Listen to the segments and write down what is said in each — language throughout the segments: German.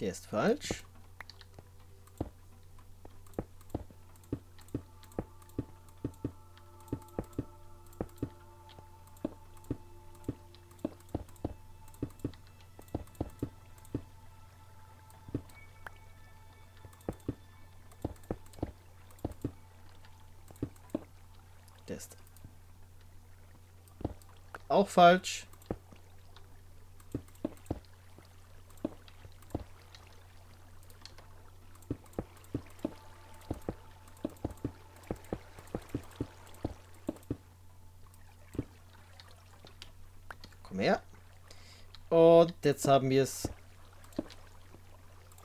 Der ist falsch. Auch falsch. Komm her. Und jetzt haben wir es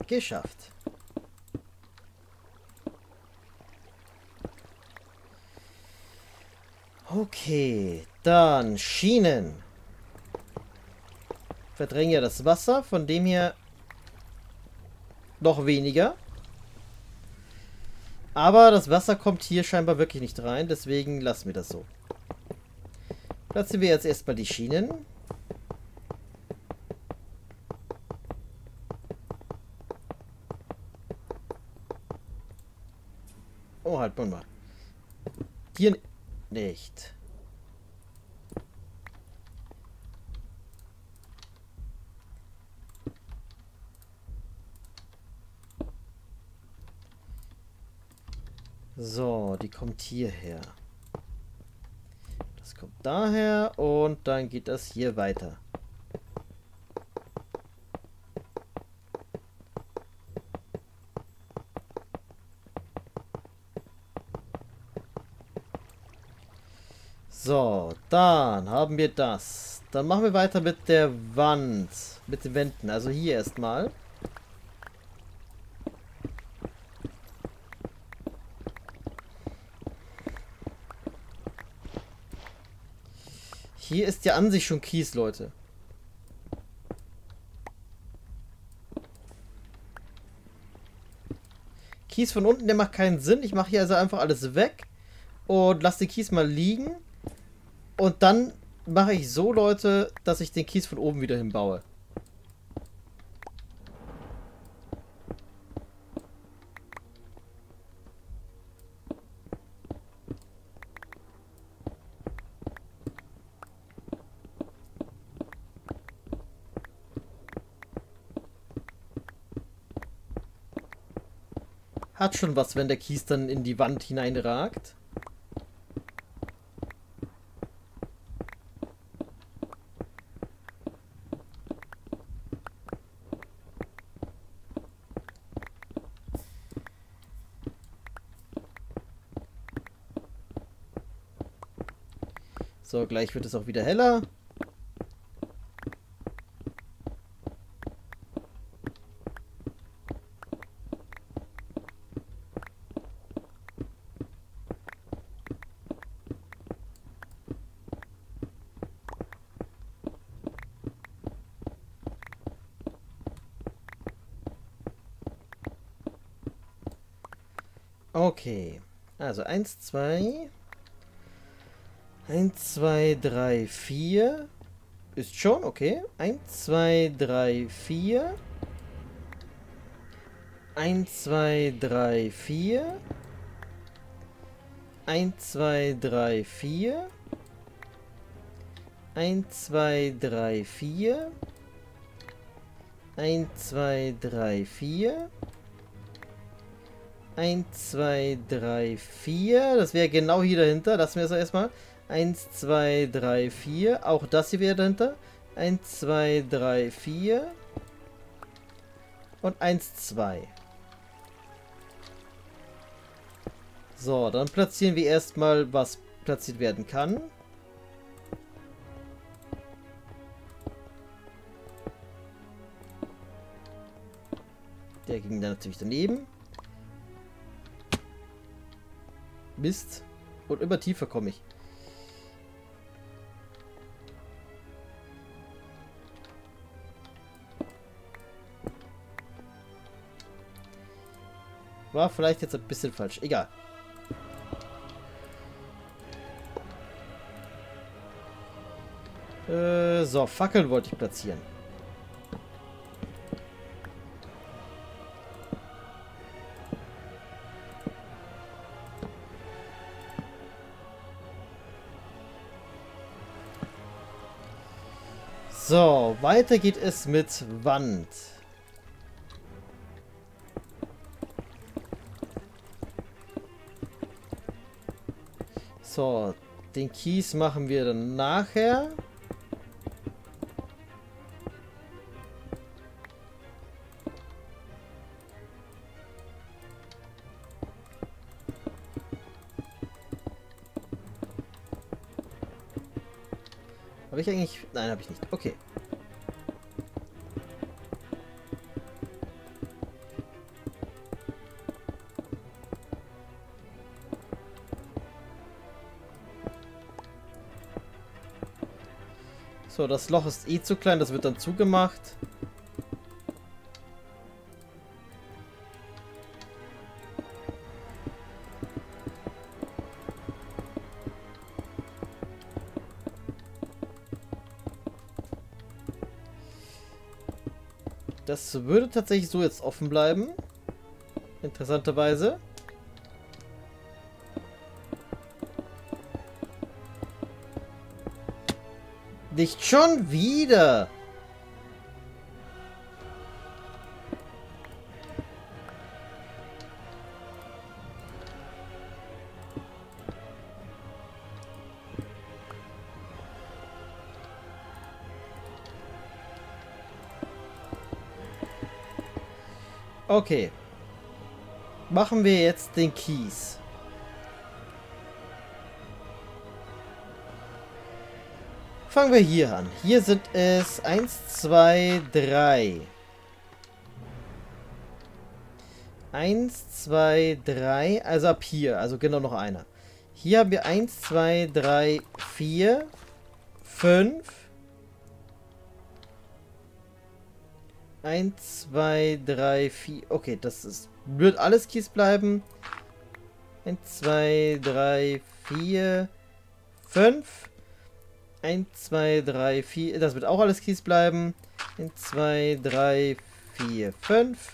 geschafft. Okay, dann Schienen. Verdrängen ja das Wasser, von dem hier noch weniger. Aber das Wasser kommt hier scheinbar wirklich nicht rein, deswegen lassen wir das so. Platzen wir jetzt erstmal die Schienen. Oh, halt, Moment mal. Hier nicht. So, die kommt hierher. Das kommt daher und dann geht das hier weiter. So, dann haben wir das. Dann machen wir weiter mit der Wand. Mit den Wänden. Also hier erstmal. Hier ist ja an sich schon Kies, Leute. Kies von unten, der macht keinen Sinn. Ich mache hier also einfach alles weg und lasse den Kies mal liegen. Und dann mache ich so, Leute, dass ich den Kies von oben wieder hinbaue. Hat schon was, wenn der Kies dann in die Wand hineinragt. So, gleich wird es auch wieder heller. Okay, also 1, 2, 3, 4. Ist schon, okay. 1, 2, 3, 4. 1, 2, 3, 4. 1, 2, 3, 4. 1, 2, 3, 4. 1, 2, 3, 4. 1, 2, 3, 4. Das wäre genau hier dahinter. Lassen wir es erstmal. 1, 2, 3, 4. Auch das hier wäre dahinter. 1, 2, 3, 4. Und 1, 2. So, dann platzieren wir erstmal, was platziert werden kann. Der ging dann natürlich daneben. Mist. Und immer tiefer komme ich. War vielleicht jetzt ein bisschen falsch. Egal. So, Fackeln wollte ich platzieren. So, weiter geht es mit Wand. So, den Kies machen wir dann nachher. Habe ich eigentlich... Nein, habe ich nicht. Okay. So, das Loch ist eh zu klein, das wird dann zugemacht. Das würde tatsächlich so jetzt offen bleiben. Interessanterweise. Nicht schon wieder! Okay. Machen wir jetzt den Kies. Fangen wir hier an. Hier sind es 1, 2, 3. 1, 2, 3. Also ab hier. Also genau noch einer. Hier haben wir 1, 2, 3, 4, 5. 1, 2, 3, 4. Okay, das ist, wird alles Kies bleiben. 1, 2, 3, 4, 5. 1, 2, 3, 4, das wird auch alles Kies bleiben. 1, 2, 3, 4, 5.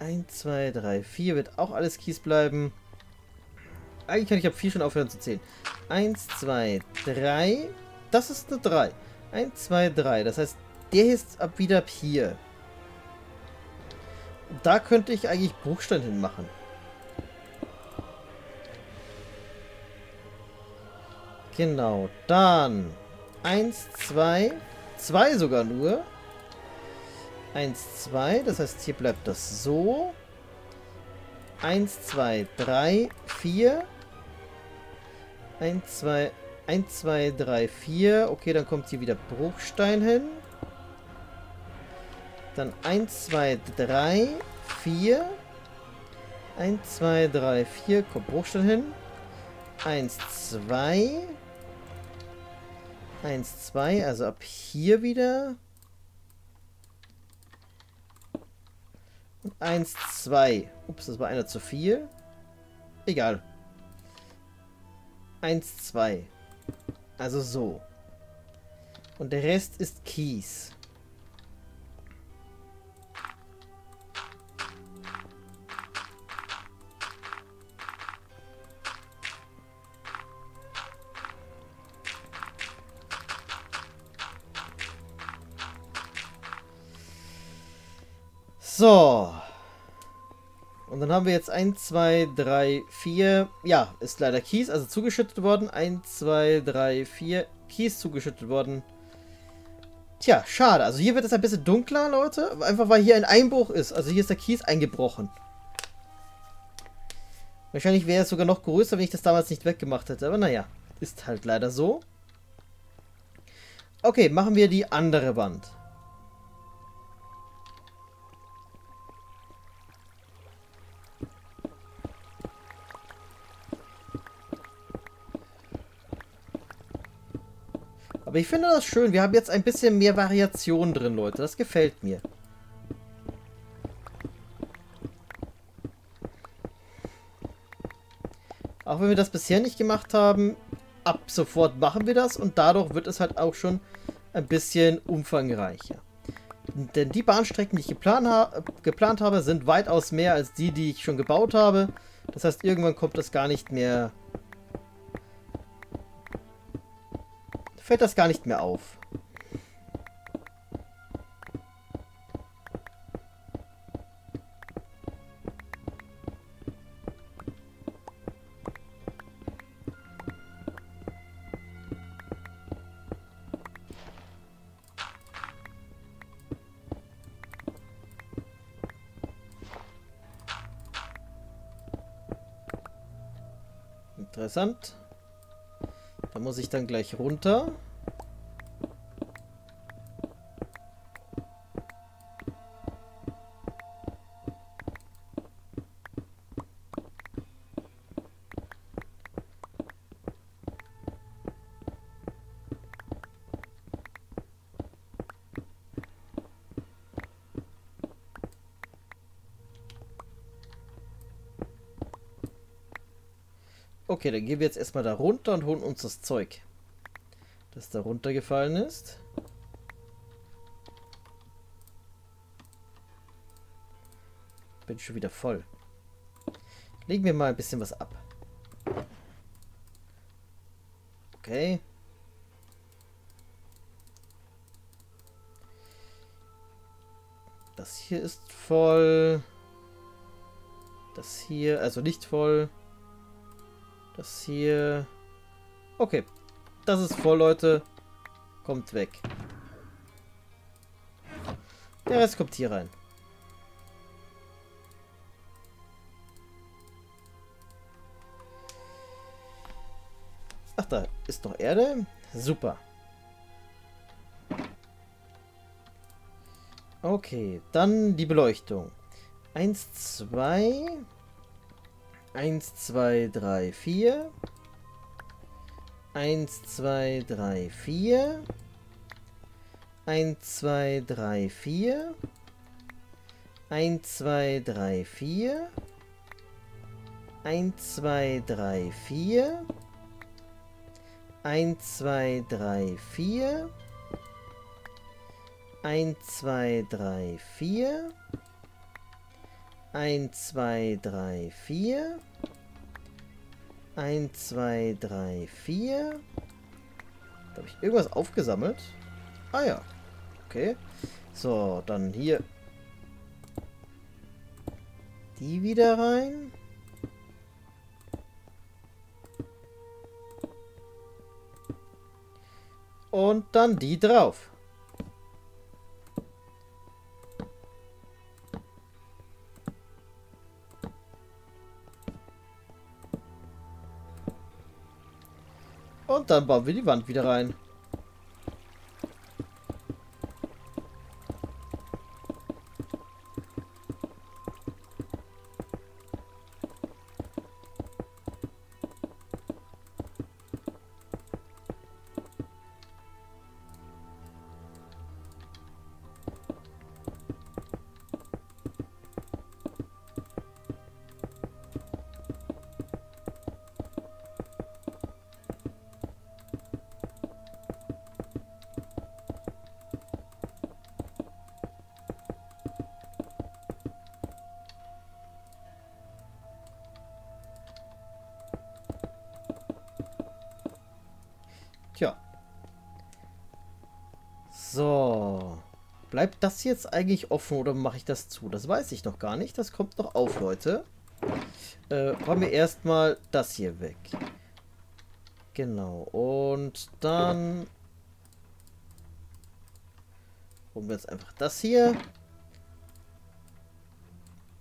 1, 2, 3, 4 wird auch alles Kies bleiben. Eigentlich kann ich ab 4 schon aufhören zu zählen. 1, 2, 3. Das ist eine 3. 1, 2, 3. Das heißt, der hier ist ab wieder hier. Da könnte ich eigentlich Bruchstein hinmachen. Genau, dann 1, 2, 2 sogar nur. 1, 2, das heißt, hier bleibt das so. 1, 2, 3, 4. 1, 2, 3, 4. Okay, dann kommt hier wieder Bruchstein hin. Dann 1, 2, 3, 4. 1, 2, 3, 4, kommt Bruchstein hin. 1, 2. 1, 2, also ab hier wieder. Und 1, 2. Ups, das war einer zu viel. Egal. 1, 2. Also so. Und der Rest ist Kies. So. Und dann haben wir jetzt 1, 2, 3, 4. Ja, ist leider Kies, also zugeschüttet worden. 1, 2, 3, 4. Kies zugeschüttet worden. Tja, schade. Also hier wird es ein bisschen dunkler, Leute. Einfach weil hier ein Einbruch ist. Also hier ist der Kies eingebrochen. Wahrscheinlich wäre es sogar noch größer, wenn ich das damals nicht weggemacht hätte. Aber naja, ist halt leider so. Okay, machen wir die andere Wand. Aber ich finde das schön. Wir haben jetzt ein bisschen mehr Variation drin, Leute. Das gefällt mir. Auch wenn wir das bisher nicht gemacht haben, ab sofort machen wir das. Und dadurch wird es halt auch schon ein bisschen umfangreicher. Denn die Bahnstrecken, die ich geplant habe, sind weitaus mehr als die, die ich schon gebaut habe. Das heißt, irgendwann kommt das gar nicht mehr... Fällt das gar nicht mehr auf. Interessant. Da muss ich dann gleich runter. Okay, dann gehen wir jetzt erstmal da runter und holen uns das Zeug, das da runtergefallen ist. Bin schon wieder voll. Legen wir mal ein bisschen was ab. Okay. Das hier ist voll. Das hier, also nicht voll. Das hier... Okay. Das ist voll, Leute. Kommt weg. Der Rest kommt hier rein. Ach, da ist noch Erde. Super. Okay, dann die Beleuchtung. 1, 2, 3, 4. 1, 2, 3, 4. 1, 2, 3, 4. 1, 2, 3, 4. 1, 2, 3, 4. 1, 2, 3, 4. 1, 2, 3, 4. 1, 2, 3, 4. 1, 2, 3, 4. Da habe ich irgendwas aufgesammelt. Ah ja. Okay. So, dann hier. Die wieder rein. Und dann die drauf. Und dann bauen wir die Wand wieder rein. Tja. So. Bleibt das jetzt eigentlich offen oder mache ich das zu? Das weiß ich noch gar nicht. Das kommt noch auf, Leute. Machen wir erstmal das hier weg. Genau. Und dann... holen wir jetzt einfach das hier.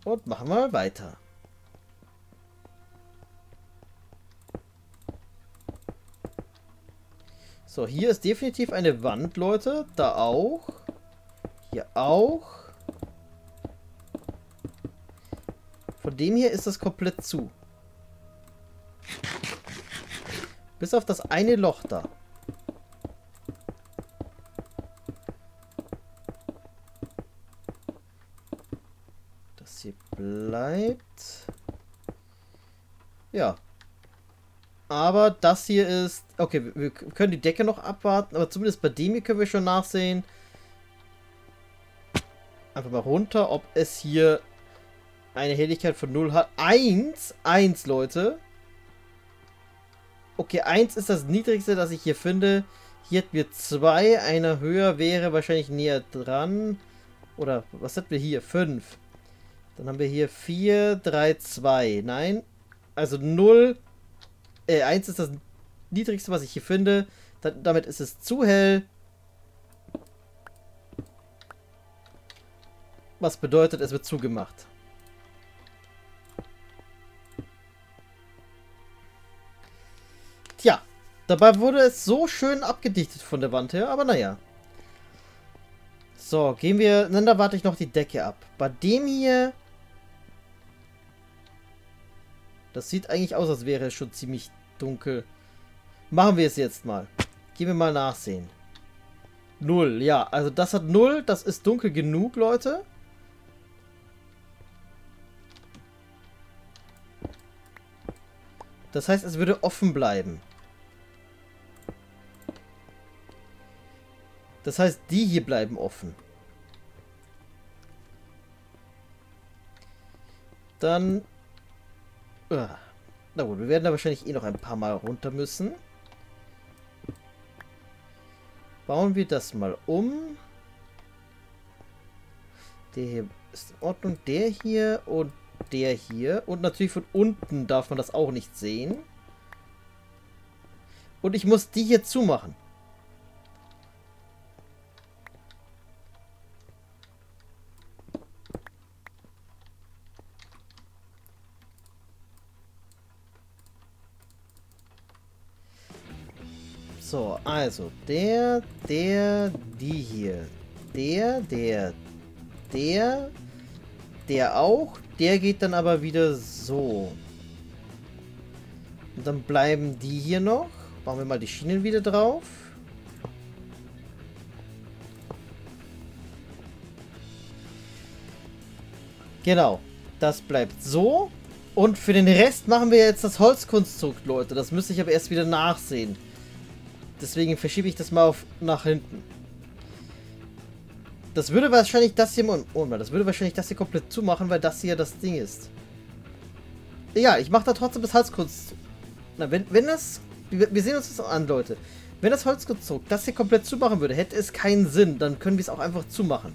Und machen wir mal weiter. So, hier ist definitiv eine Wand, Leute. Da auch. Hier auch. Von dem hier ist das komplett zu. Bis auf das eine Loch da. Das hier bleibt. Ja. Aber das hier ist... Okay, wir können die Decke noch abwarten, aber zumindest bei dem hier können wir schon nachsehen. Einfach mal runter, ob es hier eine Helligkeit von 0 hat. 1! 1, Leute! Okay, 1 ist das niedrigste, das ich hier finde. Hier hätten wir 2, einer höher wäre wahrscheinlich näher dran. Oder, was hatten wir hier? 5. Dann haben wir hier 4, 3, 2. Nein, also 0... 1 ist das niedrigste, was ich hier finde. Damit ist es zu hell. Was bedeutet, es wird zugemacht. Dabei wurde es so schön abgedichtet von der Wand her, aber naja. So, gehen wir... Nein, da warte ich noch die Decke ab. Bei dem hier... Das sieht eigentlich aus, als wäre es schon ziemlich dunkel. Machen wir es jetzt mal. Gehen wir mal nachsehen. 0, ja. Also das hat 0. Das ist dunkel genug, Leute. Das heißt, es würde offen bleiben. Das heißt, die hier bleiben offen. Dann... Na gut, wir werden da wahrscheinlich eh noch ein paar Mal runter müssen. Bauen wir das mal um. Der hier ist in Ordnung. Der hier und der hier. Und natürlich von unten darf man das auch nicht sehen. Und ich muss die hier zumachen. So, also, die hier, der auch, der geht dann aber wieder so. Und dann bleiben die hier noch. Machen wir mal die Schienen wieder drauf. Genau, das bleibt so. Und für den Rest machen wir jetzt das Holzkonstrukt, Leute. Das müsste ich aber erst wieder nachsehen. Deswegen verschiebe ich das mal nach hinten. Das würde wahrscheinlich das hier... Oh Mann, das würde wahrscheinlich das hier komplett zumachen, weil das hier das Ding ist. Egal, ich mache da trotzdem das Holzkonstrukt. Na, wenn das... Wir sehen uns das an, Leute. Wenn das Holzkonstrukt das hier komplett zumachen würde, hätte es keinen Sinn. Dann können wir es auch einfach zumachen.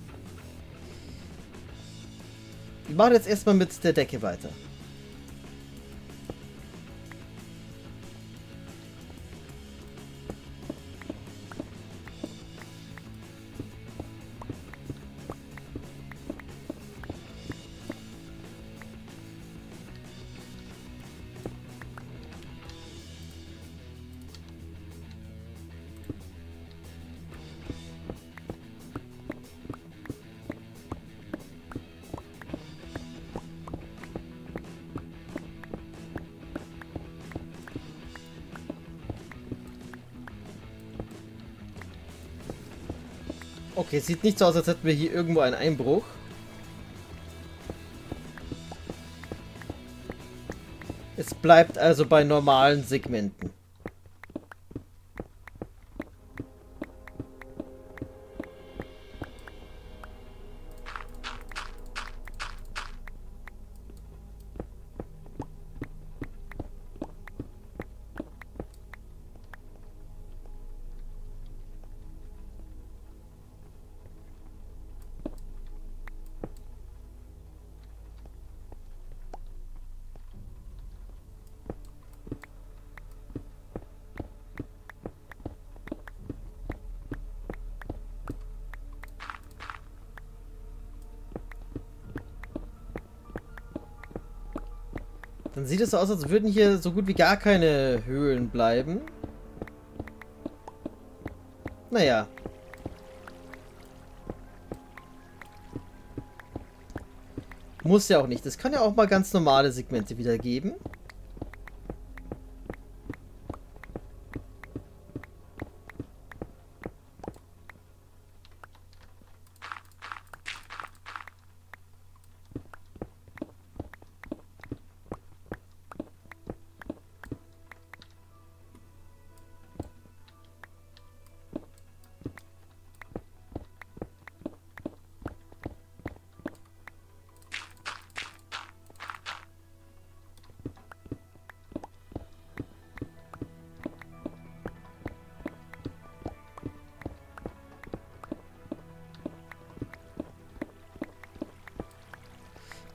Ich mache jetzt erstmal mit der Decke weiter. Okay, sieht nicht so aus, als hätten wir hier irgendwo einen Einbruch. Es bleibt also bei normalen Segmenten. Dann sieht es so aus, als würden hier so gut wie gar keine Höhlen bleiben. Naja. Muss ja auch nicht. Es kann ja auch mal ganz normale Segmente wieder geben.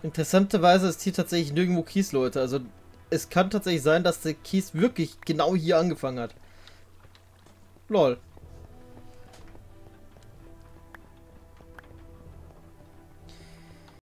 Interessanterweise ist hier tatsächlich nirgendwo Kies, Leute. Also es kann tatsächlich sein, dass der Kies wirklich genau hier angefangen hat. Lol.